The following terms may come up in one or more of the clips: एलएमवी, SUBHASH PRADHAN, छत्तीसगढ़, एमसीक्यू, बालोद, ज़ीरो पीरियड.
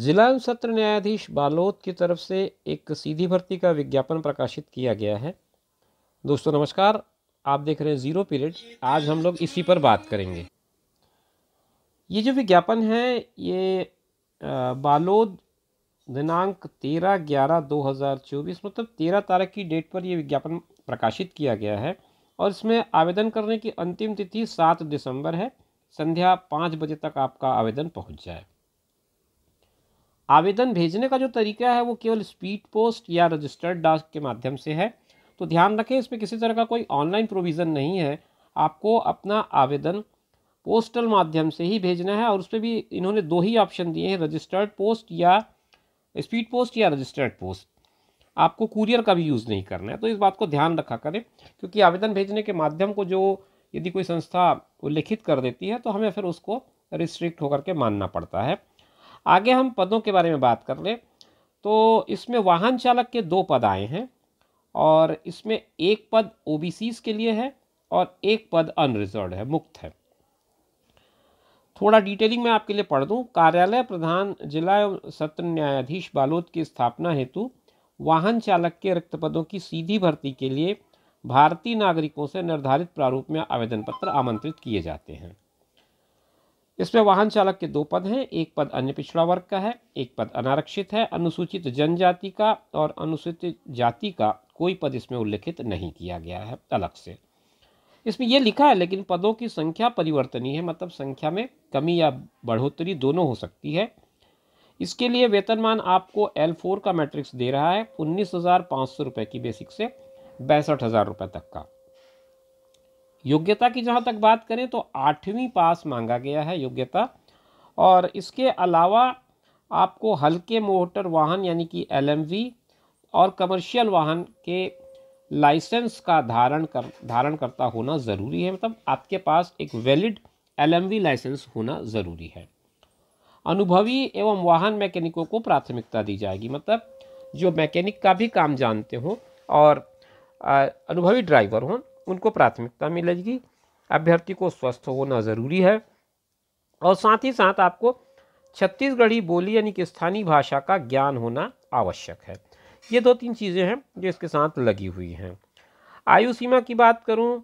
जिला एवं सत्र न्यायाधीश बालोद की तरफ से एक सीधी भर्ती का विज्ञापन प्रकाशित किया गया है। दोस्तों नमस्कार, आप देख रहे हैं ज़ीरो पीरियड। आज हम लोग इसी पर बात करेंगे। ये जो विज्ञापन है ये बालोद दिनांक 13/11/2024 मतलब 13 तारीख की डेट पर यह विज्ञापन प्रकाशित किया गया है और इसमें आवेदन करने की अंतिम तिथि 7 दिसंबर है। संध्या 5 बजे तक आपका आवेदन पहुंच जाए। आवेदन भेजने का जो तरीका है वो केवल स्पीड पोस्ट या रजिस्टर्ड डाक के माध्यम से है, तो ध्यान रखें इसमें किसी तरह का कोई ऑनलाइन प्रोविज़न नहीं है। आपको अपना आवेदन पोस्टल माध्यम से ही भेजना है और उस पर भी इन्होंने 2 ही ऑप्शन दिए हैं, रजिस्टर्ड पोस्ट या स्पीड पोस्ट या रजिस्टर्ड पोस्ट। आपको कूरियर का भी यूज़ नहीं करना है, तो इस बात को ध्यान रखा करें क्योंकि आवेदन भेजने के माध्यम को जो यदि कोई संस्था उल्लिखित कर देती है तो हमें फिर उसको रिस्ट्रिक्ट होकर के मानना पड़ता है। आगे हम पदों के बारे में बात कर लें तो इसमें वाहन चालक के 2 पद आए हैं और इसमें 1 पद ओबीसीज़ के लिए है और 1 पद अनरिजर्व है, मुक्त है। थोड़ा डिटेलिंग मैं आपके लिए पढ़ दूं। कार्यालय प्रधान जिला एवं सत्र न्यायाधीश बालोद की स्थापना हेतु वाहन चालक के रिक्त पदों की सीधी भर्ती के लिए भारतीय नागरिकों से निर्धारित प्रारूप में आवेदन पत्र आमंत्रित किए जाते हैं। इसमें वाहन चालक के 2 पद हैं, 1 पद अन्य पिछड़ा वर्ग का है, 1 पद अनारक्षित है। अनुसूचित जनजाति का और अनुसूचित जाति का कोई पद इसमें उल्लेखित नहीं किया गया है अलग से। इसमें यह लिखा है लेकिन पदों की संख्या परिवर्तनीय है, मतलब संख्या में कमी या बढ़ोतरी दोनों हो सकती है। इसके लिए वेतनमान आपको L4 का मैट्रिक्स दे रहा है 19,500 रुपये की बेसिक से 62,000 रुपये तक का। योग्यता की जहां तक बात करें तो 8वीं पास मांगा गया है योग्यता और इसके अलावा आपको हल्के मोटर वाहन यानी कि LMV और कमर्शियल वाहन के लाइसेंस का धारण करता होना ज़रूरी है, मतलब आपके पास एक वैलिड LMV लाइसेंस होना ज़रूरी है। अनुभवी एवं वाहन मैकेनिकों को प्राथमिकता दी जाएगी, मतलब जो मैकेनिक का भी काम जानते हों और अनुभवी ड्राइवर हों उनको प्राथमिकता मिलेगी। अभ्यर्थी को स्वस्थ होना ज़रूरी है और साथ ही साथ आपको छत्तीसगढ़ी बोली यानी कि स्थानीय भाषा का ज्ञान होना आवश्यक है। ये 2-3 चीज़ें हैं जो इसके साथ लगी हुई हैं। आयु सीमा की बात करूं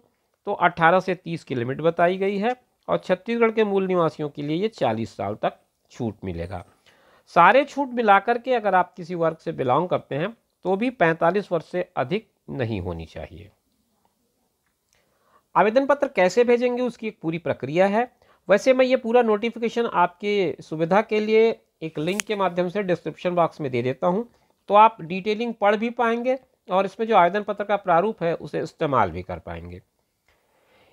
तो 18 से 30 की लिमिट बताई गई है और छत्तीसगढ़ के मूल निवासियों के लिए ये 40 साल तक छूट मिलेगा। सारे छूट मिलाकर के अगर आप किसी वर्ग से बिलोंग करते हैं तो भी 45 वर्ष से अधिक नहीं होनी चाहिए। आवेदन पत्र कैसे भेजेंगे उसकी एक पूरी प्रक्रिया है। वैसे मैं ये पूरा नोटिफिकेशन आपके सुविधा के लिए एक लिंक के माध्यम से डिस्क्रिप्शन बॉक्स में दे देता हूँ, तो आप डिटेलिंग पढ़ भी पाएंगे और इसमें जो आवेदन पत्र का प्रारूप है उसे इस्तेमाल भी कर पाएंगे।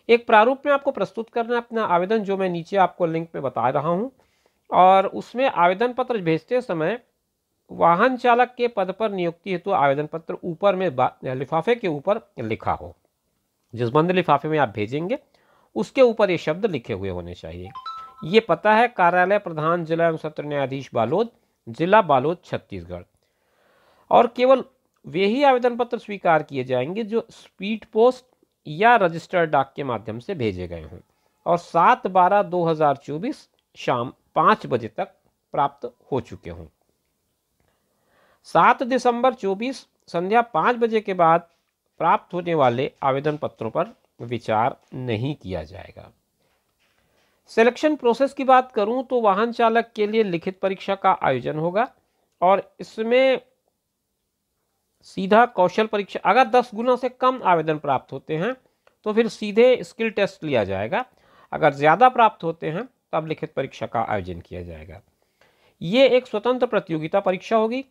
एक प्रारूप में आपको प्रस्तुत करना है अपना आवेदन, जो मैं नीचे आपको लिंक में बता रहा हूँ, और उसमें आवेदन पत्र भेजते समय वाहन चालक के पद पर नियुक्ति हेतु आवेदन पत्र ऊपर में लिफाफे के ऊपर लिखा हो, जिस बंद लिफाफे में आप भेजेंगे उसके ऊपर ये शब्द लिखे हुए होने चाहिए। ये पता है कार्यालय प्रधान जिला एवं सत्र न्यायाधीश बालोद, जिला बालोद छत्तीसगढ़। और केवल वे ही आवेदन पत्र स्वीकार किए जाएंगे जो स्पीड पोस्ट या रजिस्टर्ड डाक के माध्यम से भेजे गए हों और 7/12/2024 शाम 5 बजे तक प्राप्त हो चुके हों। 7 दिसंबर 2024 संध्या 5 बजे के बाद प्राप्त होने वाले आवेदन पत्रों पर विचार नहीं किया जाएगा। सिलेक्शन प्रोसेस की बात करूं तो वाहन चालक के लिए लिखित परीक्षा का आयोजन होगा और इसमें सीधा कौशल परीक्षा, अगर 10 गुना से कम आवेदन प्राप्त होते हैं तो फिर सीधे स्किल टेस्ट लिया जाएगा, अगर ज़्यादा प्राप्त होते हैं तब लिखित परीक्षा का आयोजन किया जाएगा। ये एक स्वतंत्र प्रतियोगिता परीक्षा होगी।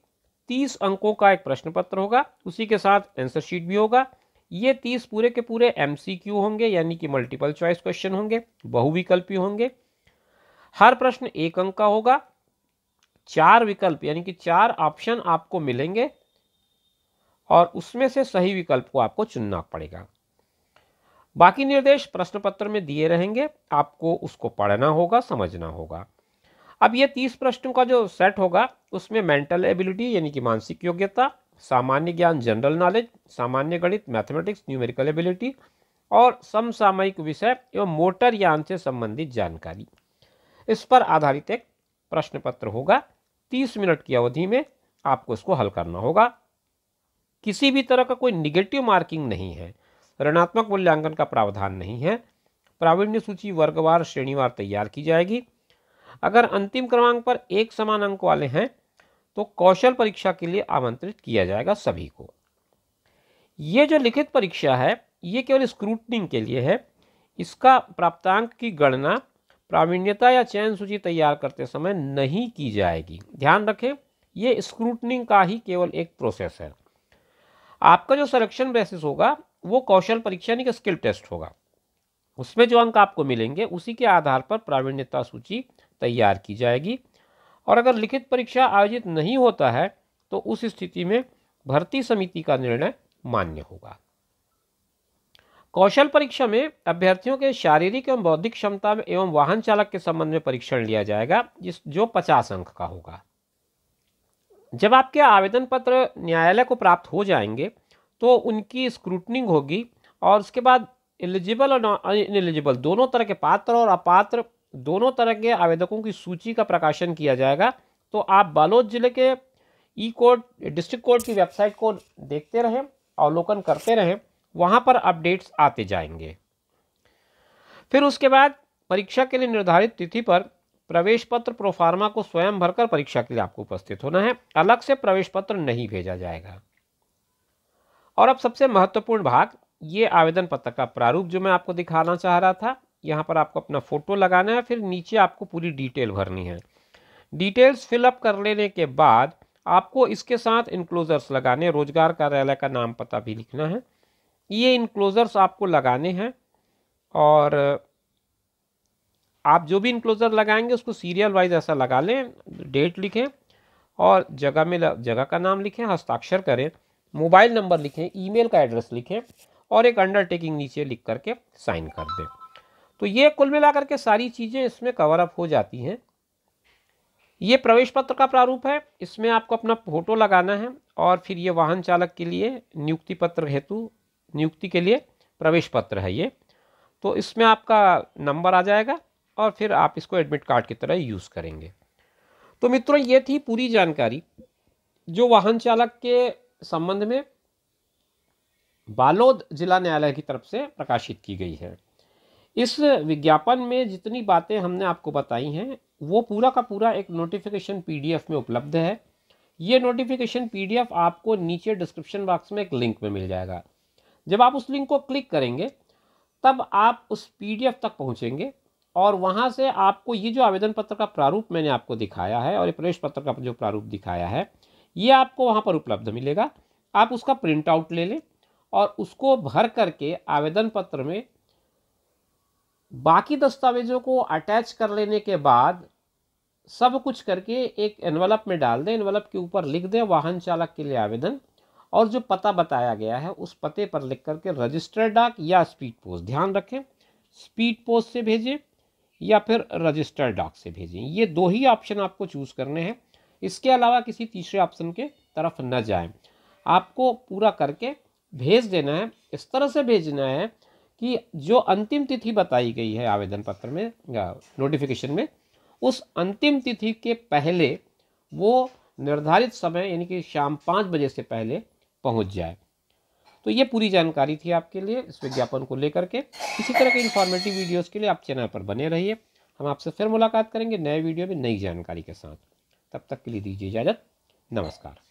30 अंकों का एक प्रश्न पत्र होगा, उसी के साथ आंसर शीट भी होगा। ये 30 पूरे के पूरे MCQ होंगे यानी कि मल्टीपल चॉइस क्वेश्चन होंगे, बहुविकल्पी होंगे। हर प्रश्न 1 अंक का होगा। 4 विकल्प यानी कि 4 ऑप्शन आपको मिलेंगे और उसमें से सही विकल्प को आपको चुनना पड़ेगा। बाकी निर्देश प्रश्न पत्र में दिए रहेंगे, आपको उसको पढ़ना होगा, समझना होगा। अब ये 30 प्रश्नों का जो सेट होगा उसमें मेंटल एबिलिटी यानी कि मानसिक योग्यता, सामान्य ज्ञान जनरल नॉलेज, सामान्य गणित मैथमेटिक्स, न्यूमेरिकल एबिलिटी और समसामयिक विषय एवं मोटर यान से संबंधित जानकारी, इस पर आधारित एक प्रश्न पत्र होगा 30 मिनट की अवधि में आपको इसको हल करना होगा। किसी भी तरह का कोई निगेटिव मार्किंग नहीं है, ऋणात्मक मूल्यांकन का प्रावधान नहीं है। प्रावीण्य सूची वर्गवार श्रेणीवार तैयार की जाएगी। अगर अंतिम क्रमांक पर एक समान अंक वाले हैं तो कौशल परीक्षा के लिए आमंत्रित किया जाएगा सभी को। ये जो लिखित परीक्षा है ये केवल स्क्रूटनिंग के लिए है। इसका प्राप्तांक की गणना प्रावीण्यता या चयन सूची तैयार करते समय नहीं की जाएगी। ध्यान रखें, ये स्क्रूटनिंग का ही केवल एक प्रोसेस है। आपका जो सिलेक्शन बेसिस होगा वो कौशल परीक्षा यानी कि स्किल टेस्ट होगा। उसमें जो अंक आपको मिलेंगे उसी के आधार पर प्रावीण्यता सूची तैयार की जाएगी। और अगर लिखित परीक्षा आयोजित नहीं होता है तो उस स्थिति में भर्ती समिति का निर्णय मान्य होगा। कौशल परीक्षा में अभ्यर्थियों के शारीरिक एवं बौद्धिक क्षमता एवं वाहन चालक के संबंध में परीक्षण लिया जाएगा, जो 50 अंक का होगा। जब आपके आवेदन पत्र न्यायालय को प्राप्त हो जाएंगे तो उनकी स्क्रूटनिंग होगी और उसके बाद एलिजिबल और नॉन इनएलिजिबल दोनों तरह के पात्र और अपात्र दोनों तरह के आवेदकों की सूची का प्रकाशन किया जाएगा। तो आप बालोद जिले के ई कोर्ट डिस्ट्रिक्ट कोर्ट की वेबसाइट को देखते रहें, अवलोकन करते रहें, वहाँ पर अपडेट्स आते जाएंगे। फिर उसके बाद परीक्षा के लिए निर्धारित तिथि पर प्रवेश पत्र प्रोफार्मा को स्वयं भरकर परीक्षा के लिए आपको उपस्थित होना है। अलग से प्रवेश पत्र नहीं भेजा जाएगा। और अब सबसे महत्वपूर्ण भाग, ये आवेदन पत्र का प्रारूप जो मैं आपको दिखाना चाह रहा था। यहाँ पर आपको अपना फोटो लगाना है, फिर नीचे आपको पूरी डिटेल भरनी है। डिटेल्स फिलअप कर लेने के बाद आपको इसके साथ इनक्लोजर्स लगाने, रोजगार कार्यालय का नाम पता भी लिखना है। ये इनक्लोजर्स आपको लगाने हैं और आप जो भी इनक्लोजर लगाएंगे उसको सीरियल वाइज ऐसा लगा लें। डेट लिखें और जगह में जगह का नाम लिखें, हस्ताक्षर करें, मोबाइल नंबर लिखें, ईमेल का एड्रेस लिखें और एक अंडरटेकिंग नीचे लिख करके साइन कर दें। तो ये कुल मिलाकर के सारी चीज़ें इसमें कवर अप हो जाती हैं। ये प्रवेश पत्र का प्रारूप है, इसमें आपको अपना फोटो लगाना है और फिर ये वाहन चालक के लिए नियुक्ति पत्र हेतु नियुक्ति के लिए प्रवेश पत्र है ये। तो इसमें आपका नंबर आ जाएगा और फिर आप इसको एडमिट कार्ड की तरह यूज़ करेंगे। तो मित्रों, ये थी पूरी जानकारी जो वाहन चालक के संबंध में बालोद जिला न्यायालय की तरफ से प्रकाशित की गई है। इस विज्ञापन में जितनी बातें हमने आपको बताई हैं वो पूरा का पूरा एक नोटिफिकेशन पीडीएफ में उपलब्ध है। ये नोटिफिकेशन पीडीएफ आपको नीचे डिस्क्रिप्शन बॉक्स में एक लिंक में मिल जाएगा। जब आप उस लिंक को क्लिक करेंगे तब आप उस पीडीएफ तक पहुँचेंगे और वहाँ से आपको ये जो आवेदन पत्र का प्रारूप मैंने आपको दिखाया है और ये प्रवेश पत्र का जो प्रारूप दिखाया है ये आपको वहाँ पर उपलब्ध मिलेगा। आप उसका प्रिंट आउट ले लें और उसको भर करके आवेदन पत्र में बाकी दस्तावेजों को अटैच कर लेने के बाद सब कुछ करके एक एनवलप में डाल दें। एनवलप के ऊपर लिख दें वाहन चालक के लिए आवेदन और जो पता बताया गया है उस पते पर लिख करके रजिस्टर्ड डाक या स्पीड पोस्ट, ध्यान रखें स्पीड पोस्ट से भेजें या फिर रजिस्टर्ड डाक से भेजें। ये दो ही ऑप्शन आपको चूज़ करने हैं, इसके अलावा किसी तीसरे ऑप्शन के तरफ न जाएं। आपको पूरा करके भेज देना है। इस तरह से भेजना है कि जो अंतिम तिथि बताई गई है आवेदन पत्र में या नोटिफिकेशन में उस अंतिम तिथि के पहले वो निर्धारित समय यानी कि शाम 5 बजे से पहले पहुंच जाए। तो ये पूरी जानकारी थी आपके लिए इस विज्ञापन को लेकर के। इसी तरह के इन्फॉर्मेटिव वीडियोज़ के लिए आप चैनल पर बने रहिए। हम आपसे फिर मुलाकात करेंगे नए वीडियो में नई जानकारी के साथ। तब तक के लिए दीजिए इजाज़त। नमस्कार।